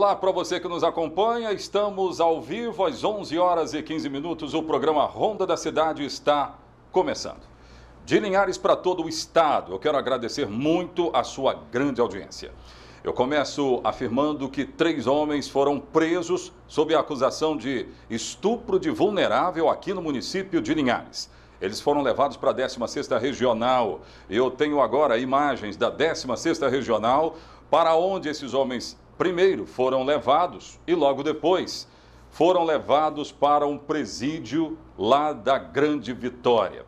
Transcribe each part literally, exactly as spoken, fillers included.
Olá para você que nos acompanha, estamos ao vivo às onze horas e quinze minutos, o programa Ronda da Cidade está começando. De Linhares para todo o estado, eu quero agradecer muito a sua grande audiência. Eu começo afirmando que três homens foram presos sob a acusação de estupro de vulnerável aqui no município de Linhares. Eles foram levados para a décima sexta Regional. Eu tenho agora imagens da décima sexta Regional, para onde esses homens primeiro foram levados e logo depois foram levados para um presídio lá da Grande Vitória.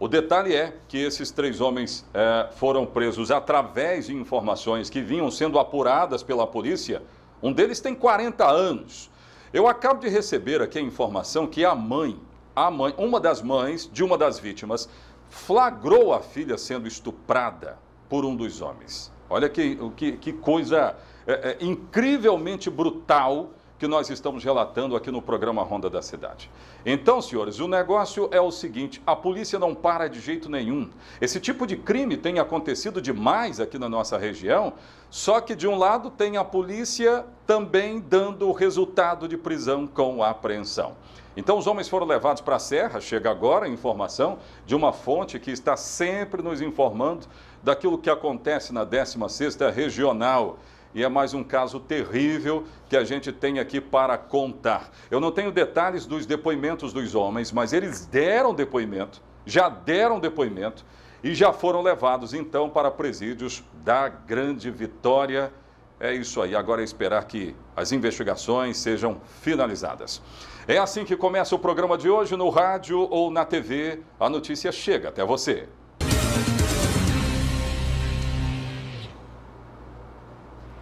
O detalhe é que esses três homens eh, foram presos através de informações que vinham sendo apuradas pela polícia. Um deles tem quarenta anos. Eu acabo de receber aqui a informação que a mãe, a mãe, uma das mães de uma das vítimas, flagrou a filha sendo estuprada por um dos homens. Olha que, que, que coisa é, é, incrivelmente brutal que nós estamos relatando aqui no programa Ronda da Cidade. Então, senhores, o negócio é o seguinte, a polícia não para de jeito nenhum. Esse tipo de crime tem acontecido demais aqui na nossa região, só que de um lado tem a polícia também dando o resultado de prisão com apreensão. Então, os homens foram levados para a Serra, chega agora a informação de uma fonte que está sempre nos informando daquilo que acontece na décima sexta Regional. E é mais um caso terrível que a gente tem aqui para contar. Eu não tenho detalhes dos depoimentos dos homens, mas eles deram depoimento, já deram depoimento e já foram levados, então, para presídios da Grande Vitória. É isso aí, agora é esperar que as investigações sejam finalizadas. É assim que começa o programa de hoje, no rádio ou na T V, a notícia chega até você.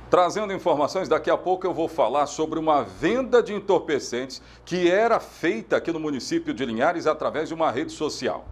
Trazendo informações, daqui a pouco eu vou falar sobre uma venda de entorpecentes que era feita aqui no município de Linhares através de uma rede social.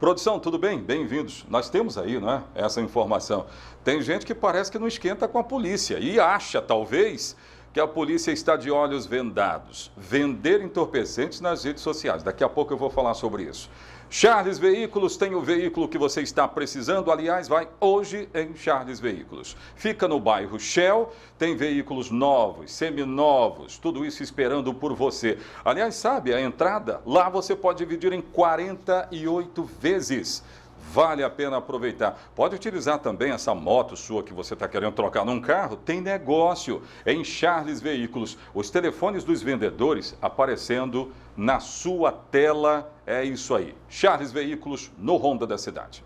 Produção, tudo bem? Bem-vindos. Nós temos aí, não é, essa informação. Tem gente que parece que não esquenta com a polícia e acha, talvez, que a polícia está de olhos vendados. Vender entorpecentes nas redes sociais. Daqui a pouco eu vou falar sobre isso. Charles Veículos tem o veículo que você está precisando, aliás, vai hoje em Charles Veículos. Fica no bairro Shell, tem veículos novos, seminovos, tudo isso esperando por você. Aliás, sabe, a entrada, lá você pode dividir em quarenta e oito vezes. Vale a pena aproveitar. Pode utilizar também essa moto sua que você está querendo trocar num carro, tem negócio em Charles Veículos. Os telefones dos vendedores aparecendo na sua tela, é isso aí. Charles Veículos no Ronda da Cidade.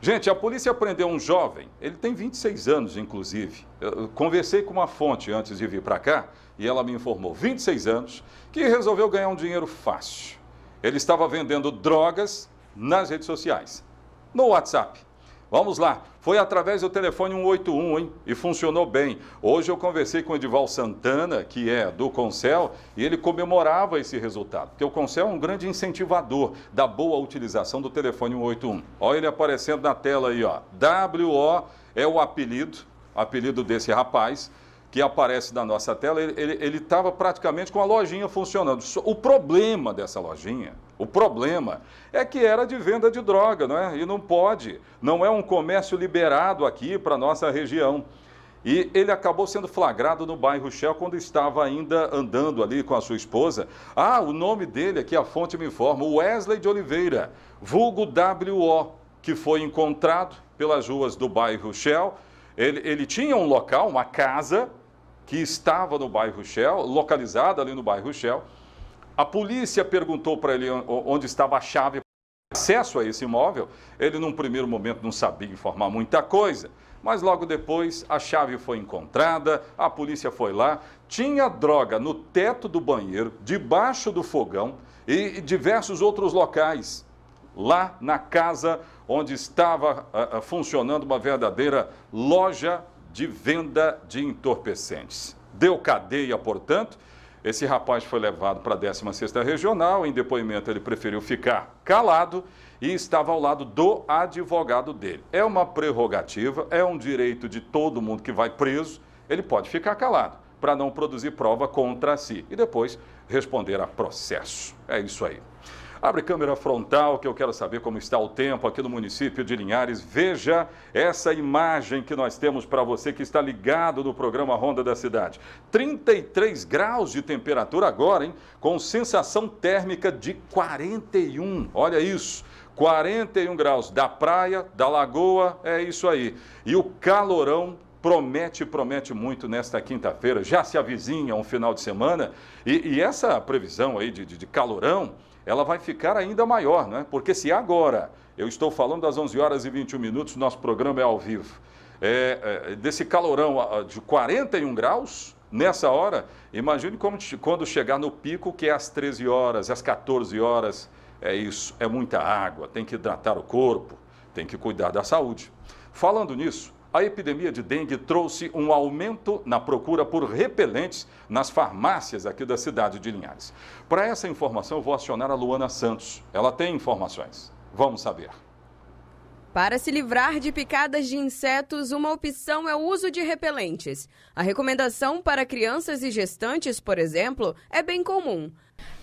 Gente, a polícia prendeu um jovem, ele tem vinte e seis anos, inclusive. Eu conversei com uma fonte antes de vir para cá e ela me informou, vinte e seis anos, que resolveu ganhar um dinheiro fácil. Ele estava vendendo drogas nas redes sociais. No WhatsApp. Vamos lá. Foi através do telefone um oito um, hein? E funcionou bem. Hoje eu conversei com o Edival Santana, que é do Consel, e ele comemorava esse resultado, porque o Consel é um grande incentivador da boa utilização do telefone um oito um. Olha ele aparecendo na tela aí, ó. W O é o apelido, apelido desse rapaz, que aparece na nossa tela. Ele estava praticamente com a lojinha funcionando. O problema dessa lojinha, o problema é que era de venda de droga, não é? E não pode, não é um comércio liberado aqui para a nossa região. E ele acabou sendo flagrado no bairro Shell quando estava ainda andando ali com a sua esposa. Ah, o nome dele aqui, a fonte me informa, Wesley de Oliveira, vulgo W O, que foi encontrado pelas ruas do bairro Shell. Ele, ele tinha um local, uma casa, que estava no bairro Shell, localizada ali no bairro Shell. A polícia perguntou para ele onde estava a chave para acesso a esse imóvel. Ele, num primeiro momento, não sabia informar muita coisa, mas logo depois a chave foi encontrada, a polícia foi lá, tinha droga no teto do banheiro, debaixo do fogão e diversos outros locais, lá na casa onde estava uh, funcionando uma verdadeira loja de venda de entorpecentes. Deu cadeia, portanto. Esse rapaz foi levado para a décima sexta Regional, em depoimento ele preferiu ficar calado e estava ao lado do advogado dele. É uma prerrogativa, é um direito de todo mundo que vai preso, ele pode ficar calado para não produzir prova contra si e depois responder a processo. É isso aí. Abre câmera frontal, que eu quero saber como está o tempo aqui no município de Linhares. Veja essa imagem que nós temos para você que está ligado no programa Ronda da Cidade. trinta e três graus de temperatura agora, hein? Com sensação térmica de quarenta e um. Olha isso. quarenta e um graus da praia, da lagoa, é isso aí. E o calorão promete, promete muito nesta quinta-feira. Já se avizinha um final de semana. E, e essa previsão aí de, de, de calorão, ela vai ficar ainda maior, né? Porque se agora, eu estou falando das onze horas e vinte e um minutos, nosso programa é ao vivo. É, é, desse calorão de quarenta e um graus... Nessa hora, imagine como, quando chegar no pico, que é às treze horas, às quatorze horas, é isso, é muita água, tem que hidratar o corpo, tem que cuidar da saúde. Falando nisso, a epidemia de dengue trouxe um aumento na procura por repelentes nas farmácias aqui da cidade de Linhares. Para essa informação, eu vou acionar a Luana Santos. Ela tem informações. Vamos saber. Para se livrar de picadas de insetos, uma opção é o uso de repelentes. A recomendação para crianças e gestantes, por exemplo, é bem comum.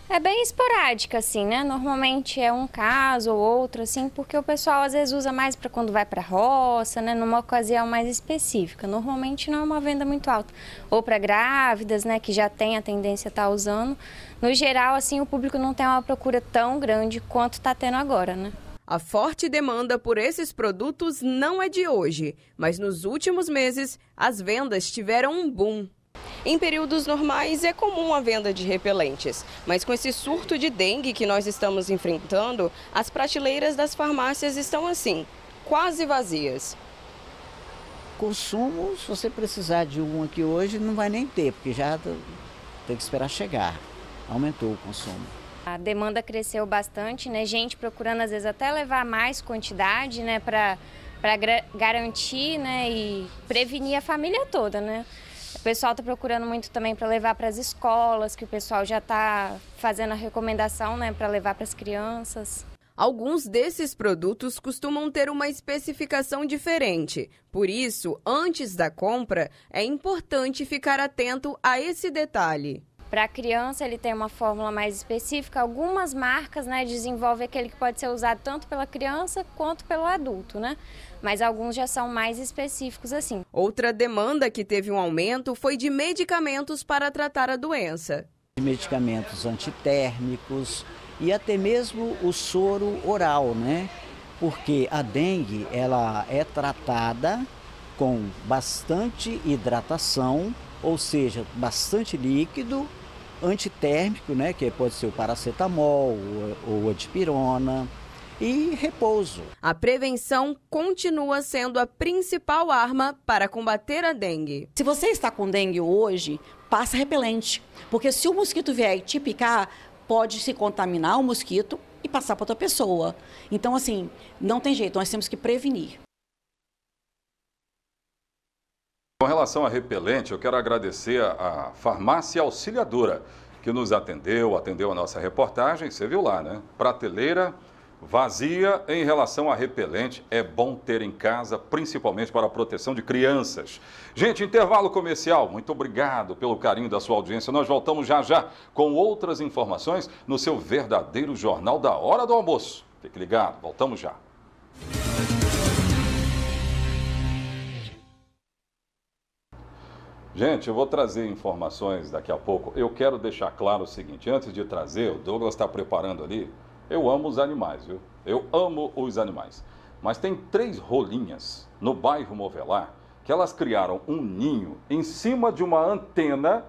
É bem esporádica, assim, né? Normalmente é um caso ou outro, assim, porque o pessoal às vezes usa mais para quando vai para a roça, né? Numa ocasião mais específica. Normalmente não é uma venda muito alta. Ou para grávidas, né? Que já tem a tendência a estar usando. No geral, assim, o público não tem uma procura tão grande quanto está tendo agora, né? A forte demanda por esses produtos não é de hoje, mas nos últimos meses as vendas tiveram um boom. Em períodos normais é comum a venda de repelentes, mas com esse surto de dengue que nós estamos enfrentando, as prateleiras das farmácias estão assim, quase vazias. Consumo, se você precisar de um aqui hoje, não vai nem ter, porque já tem que esperar chegar. Aumentou o consumo. A demanda cresceu bastante, né? Gente procurando às vezes até levar mais quantidade, né? Para garantir, né? E prevenir a família toda, né? O pessoal está procurando muito também para levar para as escolas, que o pessoal já está fazendo a recomendação, né? Para levar para as crianças. Alguns desses produtos costumam ter uma especificação diferente. Por isso, antes da compra, é importante ficar atento a esse detalhe. Para a criança, ele tem uma fórmula mais específica. Algumas marcas, né, desenvolvem aquele que pode ser usado tanto pela criança quanto pelo adulto, né? Mas alguns já são mais específicos assim. Outra demanda que teve um aumento foi de medicamentos para tratar a doença. Medicamentos antitérmicos e até mesmo o soro oral, né? Porque a dengue, ela é tratada com bastante hidratação, ou seja, bastante líquido, antitérmico, né, que pode ser o paracetamol ou a dipirona, e repouso. A prevenção continua sendo a principal arma para combater a dengue. Se você está com dengue hoje, passa repelente, porque se o mosquito vier e te picar, pode se contaminar o mosquito e passar para outra pessoa. Então, assim, não tem jeito, nós temos que prevenir. Com relação a repelente, eu quero agradecer a Farmácia Auxiliadora, que nos atendeu, atendeu a nossa reportagem, você viu lá, né? Prateleira vazia em relação a repelente, é bom ter em casa, principalmente para a proteção de crianças. Gente, intervalo comercial, muito obrigado pelo carinho da sua audiência. Nós voltamos já já com outras informações no seu verdadeiro Jornal da Hora do Almoço. Fique ligado, voltamos já. Gente, eu vou trazer informações daqui a pouco. Eu quero deixar claro o seguinte, antes de trazer, o Douglas está preparando ali. Eu amo os animais, viu? Eu amo os animais. Mas tem três rolinhas no bairro Movelar que elas criaram um ninho em cima de uma antena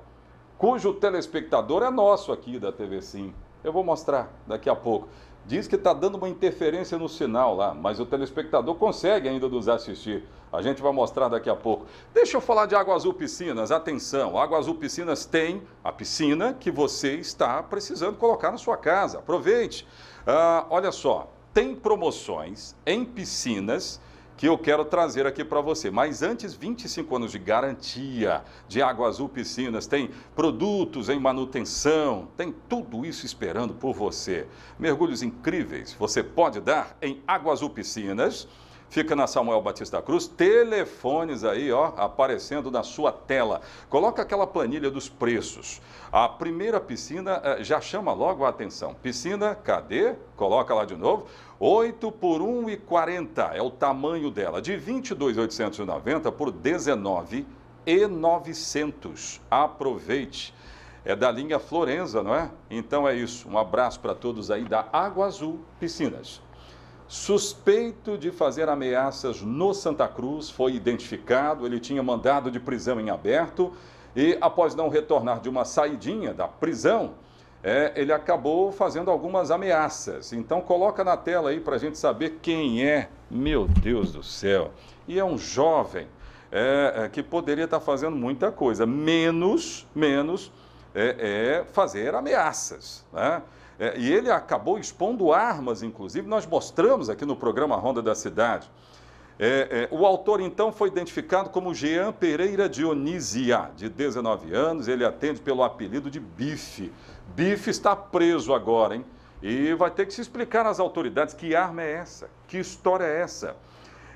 cujo telespectador é nosso aqui da T V SIM. Eu vou mostrar daqui a pouco. Diz que está dando uma interferência no sinal lá, mas o telespectador consegue ainda nos assistir. A gente vai mostrar daqui a pouco. Deixa eu falar de Água Azul Piscinas. Atenção, Água Azul Piscinas tem a piscina que você está precisando colocar na sua casa. Aproveite. Ah, olha só, tem promoções em piscinas que eu quero trazer aqui para você. Mas antes, vinte e cinco anos de garantia de Água Azul Piscinas. Tem produtos em manutenção, tem tudo isso esperando por você. Mergulhos incríveis você pode dar em Água Azul Piscinas. Fica na Samuel Batista Cruz, telefones aí, ó, aparecendo na sua tela. Coloca aquela planilha dos preços. A primeira piscina já chama logo a atenção. Piscina, cadê? Coloca lá de novo. oito por um e quarenta é o tamanho dela, de vinte e dois mil oitocentos e noventa por dezenove mil e novecentos. Aproveite. É da linha Florenza, não é? Então é isso. Um abraço para todos aí da Água Azul Piscinas. Suspeito de fazer ameaças no Santa Cruz, foi identificado, ele tinha mandado de prisão em aberto e após não retornar de uma saidinha da prisão, é, ele acabou fazendo algumas ameaças. Então coloca na tela aí para a gente saber quem é. Meu Deus do céu! E é um jovem é, é, que poderia estar fazendo muita coisa, menos, menos é, é fazer ameaças, né? É, e ele acabou expondo armas, inclusive, nós mostramos aqui no programa Ronda da Cidade. É, é, o autor, então, foi identificado como Jean Pereira Dionísia, de dezenove anos, ele atende pelo apelido de Bife. Bife está preso agora, hein? E vai ter que se explicar às autoridades que arma é essa, que história é essa.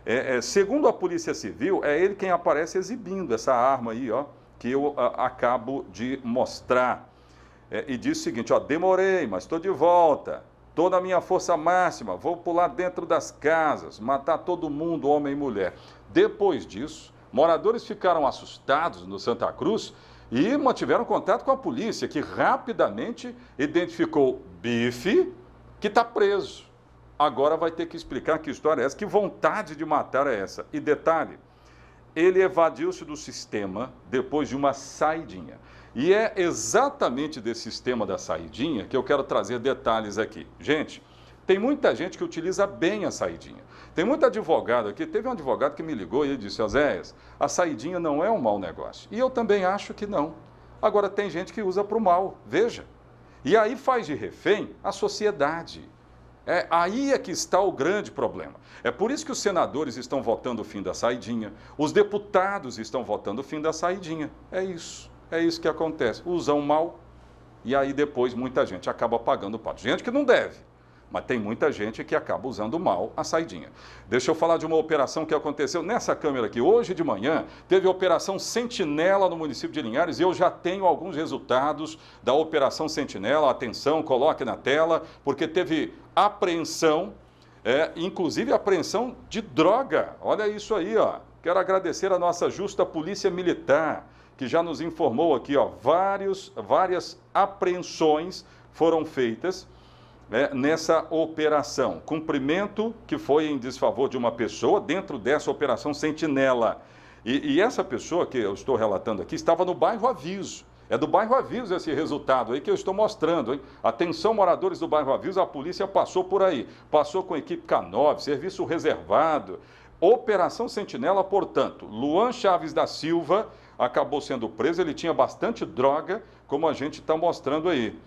É, é, segundo a Polícia Civil, é ele quem aparece exibindo essa arma aí, ó, que eu a, acabo de mostrar. É, e diz o seguinte, ó, demorei, mas estou de volta, estou na minha força máxima, vou pular dentro das casas, matar todo mundo, homem e mulher. Depois disso, moradores ficaram assustados no Santa Cruz e mantiveram contato com a polícia, que rapidamente identificou Bife, que está preso. Agora vai ter que explicar que história é essa, que vontade de matar é essa. E detalhe, ele evadiu-se do sistema depois de uma saidinha. E é exatamente desse sistema da saidinha que eu quero trazer detalhes aqui. Gente, tem muita gente que utiliza bem a saidinha. Tem muito advogado aqui, teve um advogado que me ligou e ele disse, Ozéias, a saidinha não é um mau negócio. E eu também acho que não. Agora, tem gente que usa para o mal, veja. E aí faz de refém a sociedade. É, aí é que está o grande problema. É por isso que os senadores estão votando o fim da saidinha, os deputados estão votando o fim da saidinha. É isso. É isso que acontece, usam mal e aí depois muita gente acaba pagando o pato. Gente que não deve, mas tem muita gente que acaba usando mal a saidinha. Deixa eu falar de uma operação que aconteceu nessa câmera aqui. Hoje de manhã teve a Operação Sentinela no município de Linhares e eu já tenho alguns resultados da Operação Sentinela. Atenção, coloque na tela, porque teve apreensão, é, inclusive apreensão de droga. Olha isso aí, ó. Quero agradecer a nossa justa Polícia Militar, que já nos informou aqui, ó, vários, várias apreensões foram feitas, né, nessa operação. Cumprimento que foi em desfavor de uma pessoa dentro dessa Operação Sentinela. E, e essa pessoa que eu estou relatando aqui estava no bairro Aviso. É do bairro Aviso esse resultado aí que eu estou mostrando, hein? Atenção, moradores do bairro Aviso, a polícia passou por aí. Passou com a equipe K nove, serviço reservado. Operação Sentinela, portanto, Luan Chaves da Silva acabou sendo preso, ele tinha bastante droga, como a gente está mostrando aí.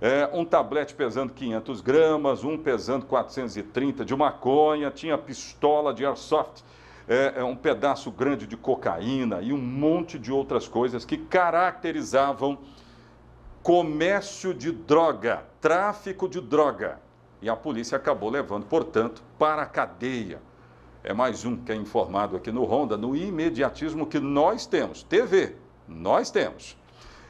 É, um tablete pesando quinhentas gramas, um pesando quatrocentos e trinta de maconha, tinha pistola de airsoft, é, um pedaço grande de cocaína e um monte de outras coisas que caracterizavam comércio de droga, tráfico de droga. E a polícia acabou levando, portanto, para a cadeia. É mais um que é informado aqui no Ronda, no imediatismo que nós temos. T V, nós temos.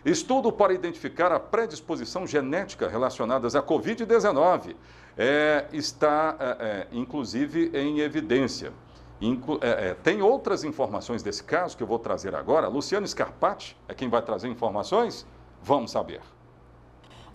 Estudo para identificar a predisposição genética relacionadas à covid dezenove é, está, é, é, inclusive, em evidência. Inclu é, é, tem outras informações desse caso que eu vou trazer agora. Luciano Scarpatti é quem vai trazer informações? Vamos saber.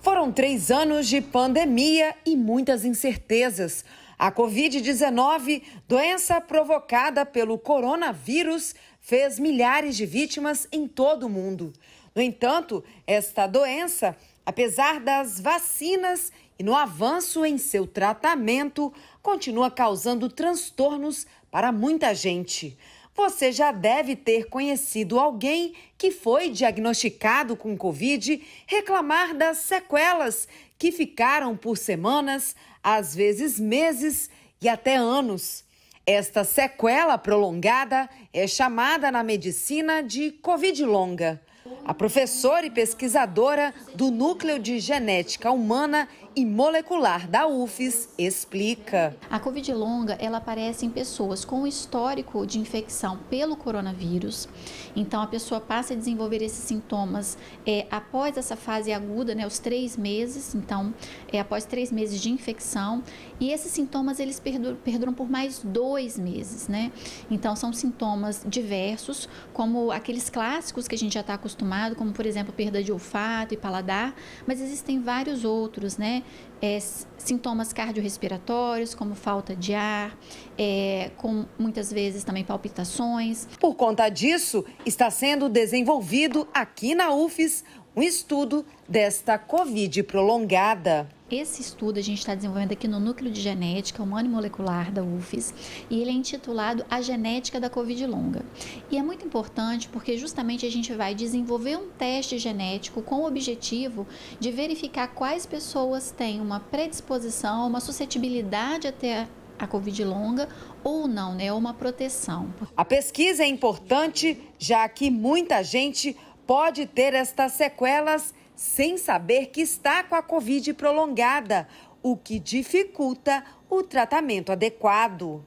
Foram três anos de pandemia e muitas incertezas. A covid dezenove, doença provocada pelo coronavírus, fez milhares de vítimas em todo o mundo. No entanto, esta doença, apesar das vacinas e no avanço em seu tratamento, continua causando transtornos para muita gente. Você já deve ter conhecido alguém que foi diagnosticado com Covid reclamar das sequelas que ficaram por semanas, às vezes meses e até anos. Esta sequela prolongada é chamada na medicina de Covid longa. A professora e pesquisadora do Núcleo de Genética Humana e Molecular da U F E S explica. A COVID longa, ela aparece em pessoas com histórico de infecção pelo coronavírus. Então, a pessoa passa a desenvolver esses sintomas é, após essa fase aguda, né, os três meses. Então, é, após três meses de infecção. E esses sintomas, eles perduram, perduram por mais dois meses, né? Então, são sintomas diversos, como aqueles clássicos que a gente já está acostumado, como, por exemplo, perda de olfato e paladar, mas existem vários outros, né? É, sintomas cardiorrespiratórios, como falta de ar, é, com muitas vezes também palpitações. Por conta disso, está sendo desenvolvido aqui na U F E S um estudo desta COVID prolongada. Esse estudo a gente está desenvolvendo aqui no Núcleo de Genética Humana e Molecular da U F E S e ele é intitulado A Genética da COVID longa. E é muito importante porque justamente a gente vai desenvolver um teste genético com o objetivo de verificar quais pessoas têm uma predisposição, uma suscetibilidade até a COVID longa ou não, né? Ou uma proteção. A pesquisa é importante, já que muita gente pode ter estas sequelas sem saber que está com a COVID prolongada, o que dificulta o tratamento adequado.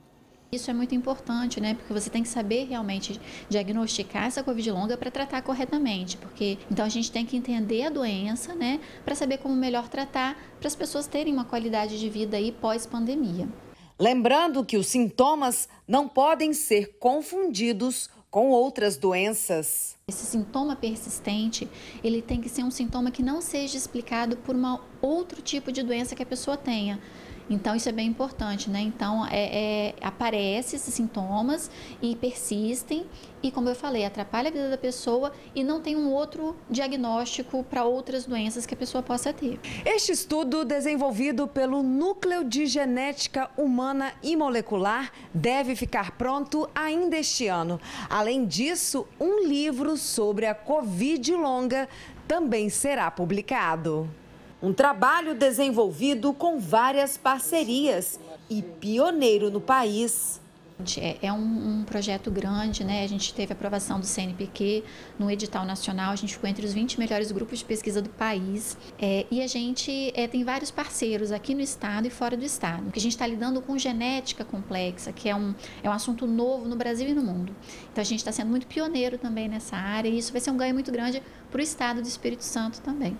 Isso é muito importante, né? Porque você tem que saber realmente diagnosticar essa COVID longa para tratar corretamente, porque então a gente tem que entender a doença, né? Para saber como melhor tratar, para as pessoas terem uma qualidade de vida aí pós-pandemia. Lembrando que os sintomas não podem ser confundidos com outras doenças. Esse sintoma persistente, ele tem que ser um sintoma que não seja explicado por um outro tipo de doença que a pessoa tenha. Então, isso é bem importante, né? Então, é, é, aparecem esses sintomas e persistem e, como eu falei, atrapalha a vida da pessoa e não tem um outro diagnóstico para outras doenças que a pessoa possa ter. Este estudo, desenvolvido pelo Núcleo de Genética Humana e Molecular, deve ficar pronto ainda este ano. Além disso, um livro sobre a COVID longa também será publicado. Um trabalho desenvolvido com várias parcerias e pioneiro no país. É um, um projeto grande, né? A gente teve a aprovação do C N P Q no edital nacional, a gente ficou entre os vinte melhores grupos de pesquisa do país. É, e a gente é, tem vários parceiros aqui no estado e fora do estado, porque a gente está lidando com genética complexa, que é um, é um assunto novo no Brasil e no mundo. Então a gente está sendo muito pioneiro também nessa área e isso vai ser um ganho muito grande para o estado do Espírito Santo também.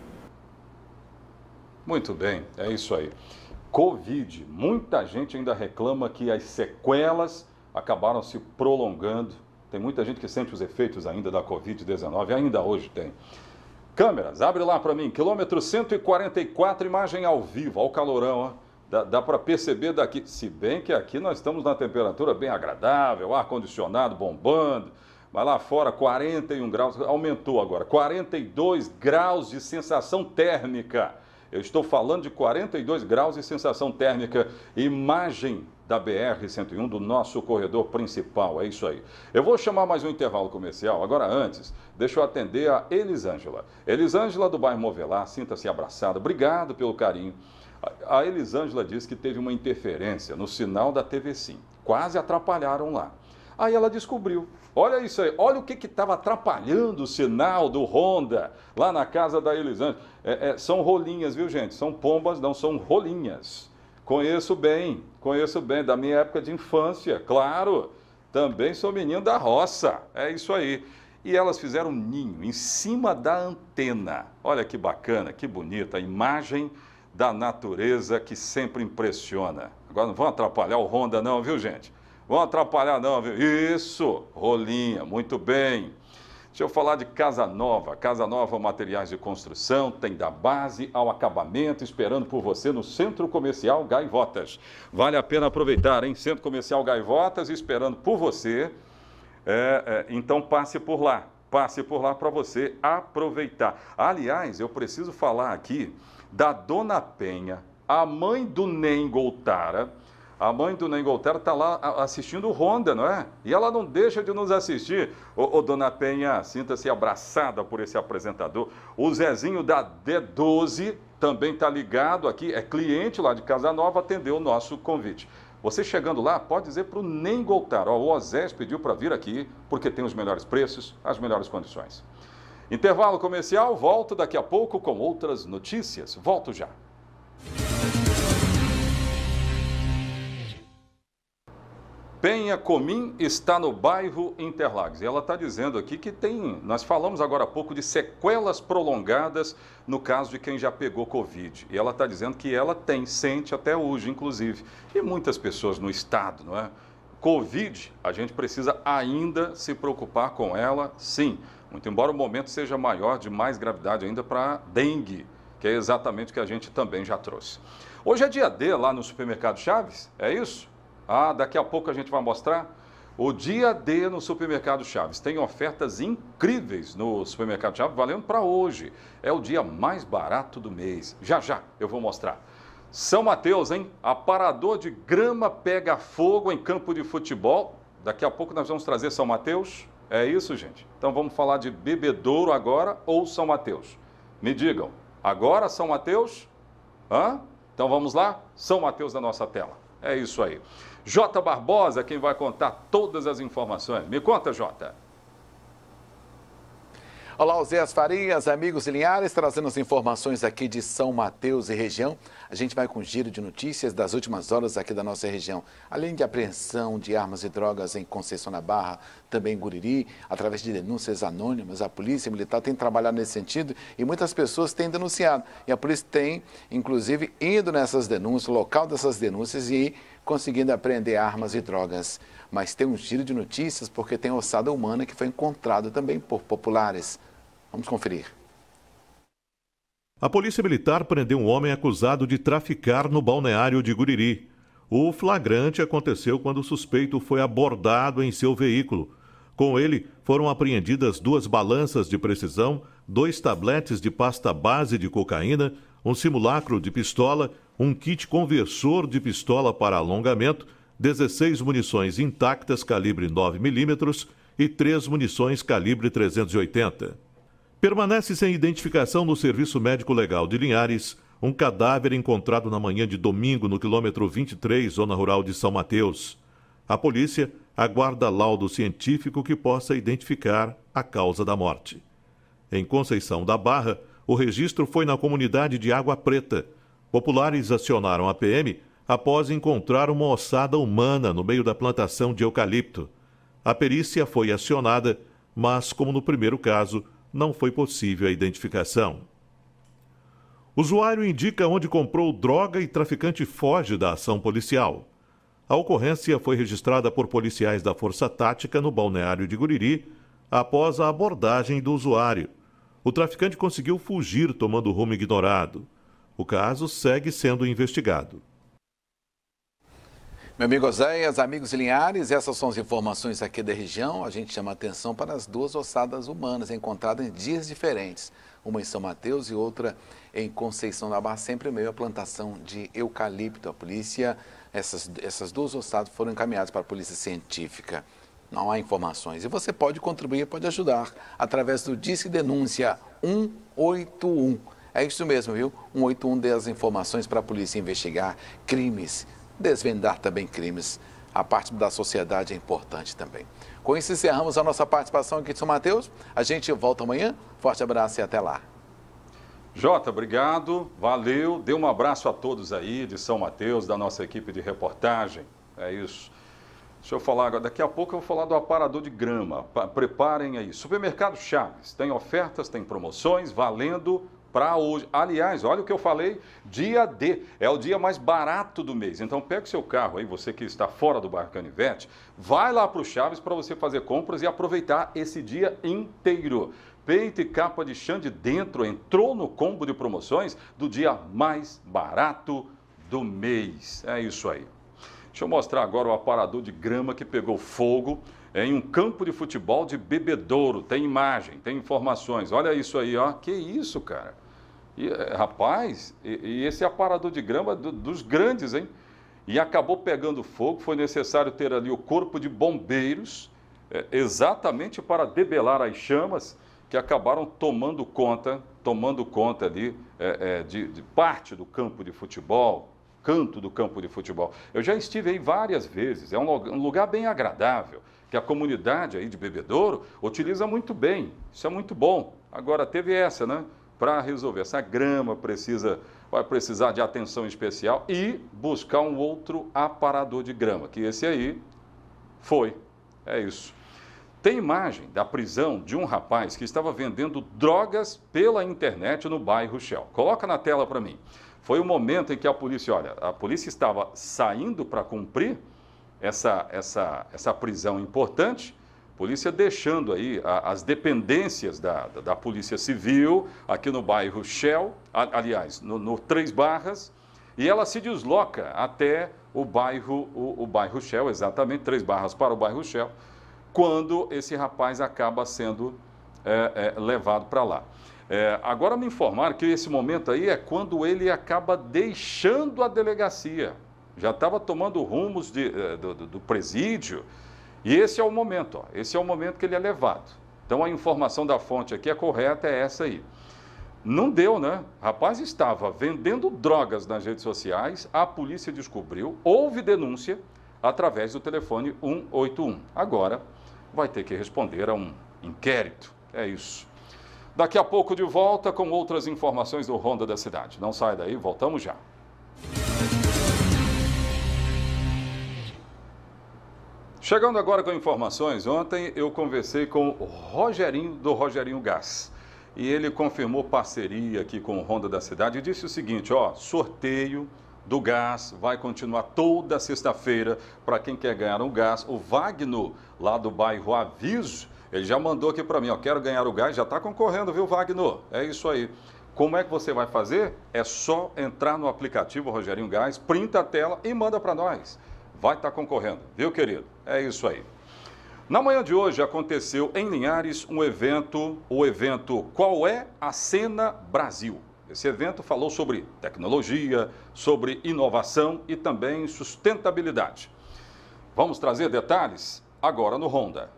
Muito bem, é isso aí. Covid, muita gente ainda reclama que as sequelas acabaram se prolongando. Tem muita gente que sente os efeitos ainda da Covid dezenove, ainda hoje tem. Câmeras, abre lá para mim, quilômetro cento e quarenta e quatro, imagem ao vivo, ao calorão, ó. Dá, dá para perceber daqui, se bem que aqui nós estamos na temperatura bem agradável, ar-condicionado bombando, mas lá fora quarenta e um graus, aumentou agora, quarenta e dois graus de sensação térmica. Eu estou falando de quarenta e dois graus e sensação térmica, imagem da B R cento e um, do nosso corredor principal, é isso aí. Eu vou chamar mais um intervalo comercial, agora antes, deixa eu atender a Elisângela. Elisângela do bairro Movelar, sinta-se abraçada, obrigado pelo carinho. A Elisângela diz que teve uma interferência no sinal da T V SIM, quase atrapalharam lá. Aí ela descobriu, olha isso aí, olha o que estava atrapalhando o sinal do Ronda lá na casa da Elisângela. É, é, são rolinhas, viu gente? São pombas, não, são rolinhas. Conheço bem, conheço bem, da minha época de infância, claro. Também sou menino da roça, é isso aí. E elas fizeram um ninho em cima da antena. Olha que bacana, que bonita, a imagem da natureza que sempre impressiona. Agora não vão atrapalhar o Ronda não, viu gente? Vão atrapalhar não, viu? Isso, rolinha, muito bem. Deixa eu falar de Casa Nova. Casa Nova Materiais de Construção, tem da base ao acabamento, esperando por você no Centro Comercial Gaivotas. Vale a pena aproveitar, hein? Centro Comercial Gaivotas, esperando por você. É, é, então passe por lá, passe por lá para você aproveitar. Aliás, eu preciso falar aqui da Dona Penha, a mãe do Nen Goltara. A mãe do Nen Goltara está lá assistindo o Ronda, não é? E ela não deixa de nos assistir. Ô, ô Dona Penha, sinta-se abraçada por esse apresentador. O Zezinho da D doze também está ligado aqui, é cliente lá de Casa Nova, atendeu o nosso convite. Você chegando lá, pode dizer para o Nen Goltara, ó, o Ozéias pediu para vir aqui, porque tem os melhores preços, as melhores condições. Intervalo comercial, volto daqui a pouco com outras notícias. Volto já. Cozinha Comim está no bairro Interlagos. E ela está dizendo aqui que tem, nós falamos agora há pouco de sequelas prolongadas no caso de quem já pegou Covid. E ela está dizendo que ela tem, sente até hoje, inclusive. E muitas pessoas no estado, não é? Covid, a gente precisa ainda se preocupar com ela, sim. Muito embora o momento seja maior, de mais gravidade ainda para dengue, que é exatamente o que a gente também já trouxe. Hoje é dia D lá no Supermercado Chaves, é isso? Ah, daqui a pouco a gente vai mostrar o dia D no Supermercado Chaves. Tem ofertas incríveis no Supermercado Chaves, valendo para hoje. É o dia mais barato do mês. Já, já, eu vou mostrar. São Mateus, hein? Aparador de grama pega fogo em campo de futebol. Daqui a pouco nós vamos trazer São Mateus. É isso, gente? Então vamos falar de Bebedouro agora ou São Mateus? Me digam, agora São Mateus? Hã? Então vamos lá? São Mateus da nossa tela. É isso aí. Jota Barbosa, quem vai contar todas as informações. Me conta, Jota. Olá, Ozéias Farias, amigos e Linhares, trazendo as informações aqui de São Mateus e região. A gente vai com um giro de notícias das últimas horas aqui da nossa região. Além de apreensão de armas e drogas em Conceição da Barra, também em Guriri, através de denúncias anônimas, a Polícia Militar tem trabalhado nesse sentido e muitas pessoas têm denunciado. E a polícia tem, inclusive, indo nessas denúncias, local dessas denúncias e conseguindo apreender armas e drogas. Mas tem um giro de notícias porque tem ossada humana que foi encontrada também por populares. Vamos conferir. A Polícia Militar prendeu um homem acusado de traficar no balneário de Guriri. O flagrante aconteceu quando o suspeito foi abordado em seu veículo. Com ele, foram apreendidas duas balanças de precisão, dois tabletes de pasta base de cocaína, um simulacro de pistola, um kit conversor de pistola para alongamento, dezesseis munições intactas calibre nove milímetros e três munições calibre trezentos e oitenta. Permanece sem identificação no Serviço Médico Legal de Linhares um cadáver encontrado na manhã de domingo no quilômetro vinte e três, zona rural de São Mateus. A polícia aguarda laudo científico que possa identificar a causa da morte. Em Conceição da Barra, o registro foi na comunidade de Água Preta. Populares acionaram a P M após encontrar uma ossada humana no meio da plantação de eucalipto. A perícia foi acionada, mas, como no primeiro caso, não foi possível a identificação. O usuário indica onde comprou droga e traficante foge da ação policial. A ocorrência foi registrada por policiais da Força Tática no balneário de Guriri após a abordagem do usuário. O traficante conseguiu fugir tomando rumo ignorado. O caso segue sendo investigado. Meu amigo Ozéias, amigos Linhares, essas são as informações aqui da região. A gente chama atenção para as duas ossadas humanas encontradas em dias diferentes. Uma em São Mateus e outra em Conceição da Barra, sempre em meio à plantação de eucalipto. A polícia, essas, essas duas ossadas foram encaminhadas para a polícia científica. Não há informações. E você pode contribuir, pode ajudar através do Disque Denúncia um oito um. É isso mesmo, viu? um oito um dê as informações para a polícia investigar crimes, desvendar também crimes. A parte da sociedade é importante também. Com isso, encerramos a nossa participação aqui de São Mateus. A gente volta amanhã. Forte abraço e até lá. Jota, obrigado, valeu. Dê um abraço a todos aí de São Mateus, da nossa equipe de reportagem. É isso. Deixa eu falar agora. Daqui a pouco eu vou falar do aparador de grama. Preparem aí. Supermercado Chaves. Tem ofertas, tem promoções, valendo para hoje. Aliás, olha o que eu falei, dia D, é o dia mais barato do mês. Então, pega o seu carro aí, você que está fora do bairro Canivete, vai lá para o Chaves para você fazer compras e aproveitar esse dia inteiro. Peito e capa de chã de dentro entrou no combo de promoções do dia mais barato do mês. É isso aí. Deixa eu mostrar agora o aparador de grama que pegou fogo em um campo de futebol de Bebedouro. Tem imagem, tem informações. Olha isso aí, ó. Que isso, cara? E, rapaz, e, e esse aparador de grama do, dos grandes, hein? E acabou pegando fogo. Foi necessário ter ali o corpo de bombeiros, é, exatamente para debelar as chamas que acabaram tomando conta, tomando conta ali é, é, de, de parte do campo de futebol, canto do campo de futebol. Eu já estive aí várias vezes. É um, um lugar bem agradável, que a comunidade aí de Bebedouro utiliza muito bem, isso é muito bom. Agora teve essa, né? Para resolver essa grama, precisa, vai precisar de atenção especial e buscar um outro aparador de grama, que esse aí Foi, é isso. Tem imagem da prisão de um rapaz que estava vendendo drogas pela internet no bairro Shell. Coloca na tela para mim. Foi o momento em que a polícia, olha, a polícia estava saindo para cumprir essa, essa, essa prisão importante, polícia deixando aí a, as dependências da, da, da Polícia Civil, aqui no bairro Shell, aliás, no, no Três Barras, e ela se desloca até o bairro, o, o bairro Shell, exatamente, Três Barras para o bairro Shell, quando esse rapaz acaba sendo é, é, levado para lá. É, agora me informaram que esse momento aí é quando ele acaba deixando a delegacia, já estava tomando rumos de, do, do presídio, e esse é o momento, ó, esse é o momento que ele é levado. Então a informação da fonte aqui é correta, é essa aí. Não deu, né? O rapaz estava vendendo drogas nas redes sociais, a polícia descobriu, houve denúncia através do telefone um oito um. Agora vai ter que responder a um inquérito, é isso. Daqui a pouco de volta com outras informações do Ronda da Cidade. Não sai daí, voltamos já. Chegando agora com informações, ontem eu conversei com o Rogerinho, do Rogerinho Gás. E ele confirmou parceria aqui com o Ronda da Cidade e disse o seguinte, ó, sorteio do gás vai continuar toda sexta-feira para quem quer ganhar um gás. O Wagner, lá do bairro Aviso, ele já mandou aqui para mim, ó, quero ganhar o gás, já está concorrendo, viu, Wagner? É isso aí. Como é que você vai fazer? É só entrar no aplicativo Rogerinho Gás, printa a tela e manda para nós. Vai estar concorrendo, viu, querido? É isso aí. Na manhã de hoje aconteceu em Linhares um evento, o evento Qual é a Cena Brasil? Esse evento falou sobre tecnologia, sobre inovação e também sustentabilidade. Vamos trazer detalhes agora no Ronda.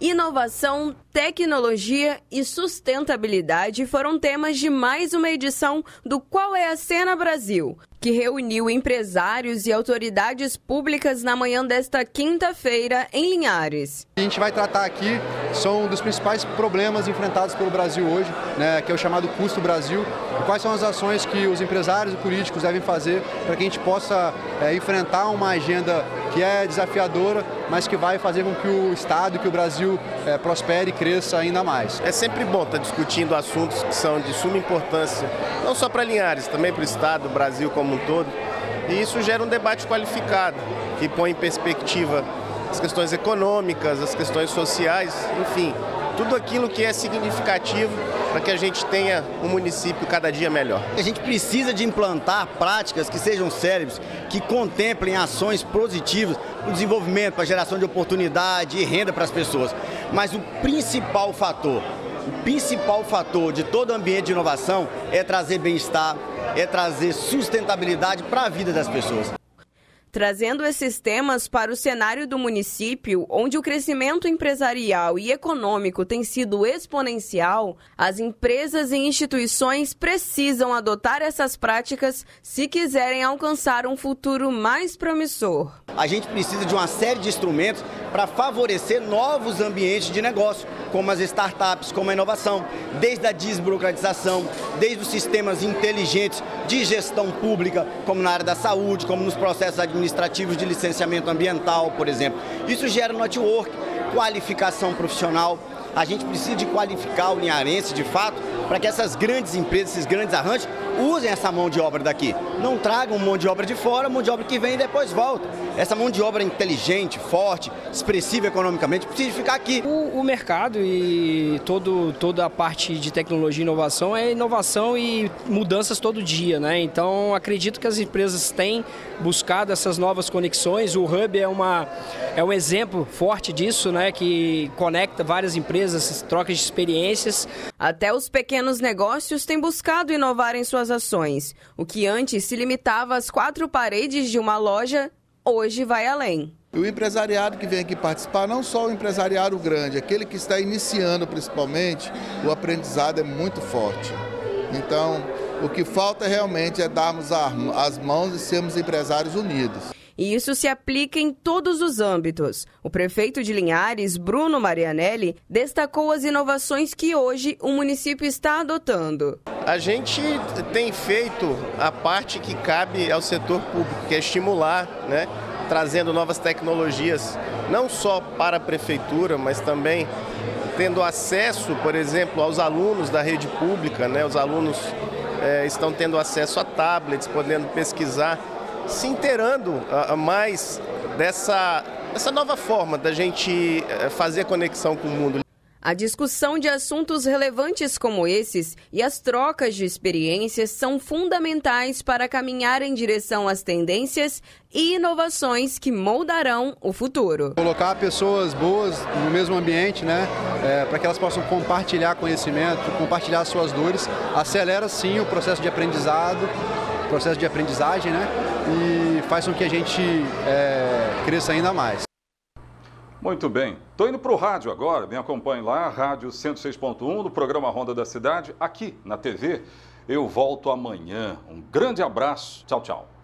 Inovação, tecnologia e sustentabilidade foram temas de mais uma edição do Qual é a Cena Brasil, que reuniu empresários e autoridades públicas na manhã desta quinta-feira em Linhares. A gente vai tratar aqui, são um dos principais problemas enfrentados pelo Brasil hoje, né, que é o chamado custo Brasil. Quais são as ações que os empresários e políticos devem fazer para que a gente possa é, enfrentar uma agenda que é desafiadora, mas que vai fazer com que o Estado, que o Brasil é, prospere e cresça ainda mais. É sempre bom estar discutindo assuntos que são de suma importância, não só para Linhares, também para o Estado, o Brasil como um todo, e isso gera um debate qualificado, que põe em perspectiva as questões econômicas, as questões sociais, enfim, tudo aquilo que é significativo para que a gente tenha um município cada dia melhor. A gente precisa de implantar práticas que sejam célebres, que contemplem ações positivas para o desenvolvimento, para a geração de oportunidade e renda para as pessoas, mas o principal fator, o principal fator de todo ambiente de inovação é trazer bem-estar, é trazer sustentabilidade para a vida das pessoas. Trazendo esses temas para o cenário do município, onde o crescimento empresarial e econômico tem sido exponencial, as empresas e instituições precisam adotar essas práticas se quiserem alcançar um futuro mais promissor. A gente precisa de uma série de instrumentos para favorecer novos ambientes de negócio, como as startups, como a inovação, desde a desburocratização, desde os sistemas inteligentes de gestão pública, como na área da saúde, como nos processos administrativos, administrativos de licenciamento ambiental, por exemplo. Isso gera network, qualificação profissional. A gente precisa de qualificar o linharense, de fato, para que essas grandes empresas, esses grandes arranjos, usem essa mão de obra daqui. Não tragam mão de obra de fora, mão de obra que vem e depois volta. Essa mão de obra inteligente, forte, expressiva economicamente, precisa ficar aqui. O, o mercado e todo, toda a parte de tecnologia e inovação é inovação e mudanças todo dia, né? Então, acredito que as empresas têm buscado essas novas conexões. O Hub é, uma, é um exemplo forte disso, né? Que conecta várias empresas, essas trocas de experiências. Até os pequenos negócios têm buscado inovar em suas ações. O que antes se limitava às quatro paredes de uma loja, hoje vai além. O empresariado que vem aqui participar, não só o empresariado grande, aquele que está iniciando principalmente, o aprendizado é muito forte. Então, o que falta realmente é darmos as mãos e sermos empresários unidos. E isso se aplica em todos os âmbitos. O prefeito de Linhares, Bruno Marianelli, destacou as inovações que hoje o município está adotando. A gente tem feito a parte que cabe ao setor público, que é estimular, né? trazendo novas tecnologias, não só para a prefeitura, mas também tendo acesso, por exemplo, aos alunos da rede pública, né? Os alunos é, estão tendo acesso a tablets, podendo pesquisar, se inteirando a, a mais dessa, dessa nova forma da gente fazer conexão com o mundo. A discussão de assuntos relevantes como esses e as trocas de experiências são fundamentais para caminhar em direção às tendências e inovações que moldarão o futuro. Colocar pessoas boas no mesmo ambiente, né, é, para que elas possam compartilhar conhecimento, compartilhar suas dores, acelera sim o processo de aprendizado, processo de aprendizagem, né, e faz com que a gente é, cresça ainda mais. Muito bem, estou indo para o rádio agora, me acompanhe lá, Rádio cento e seis ponto um, no programa Ronda da Cidade, aqui na T V. Eu volto amanhã. Um grande abraço, tchau, tchau.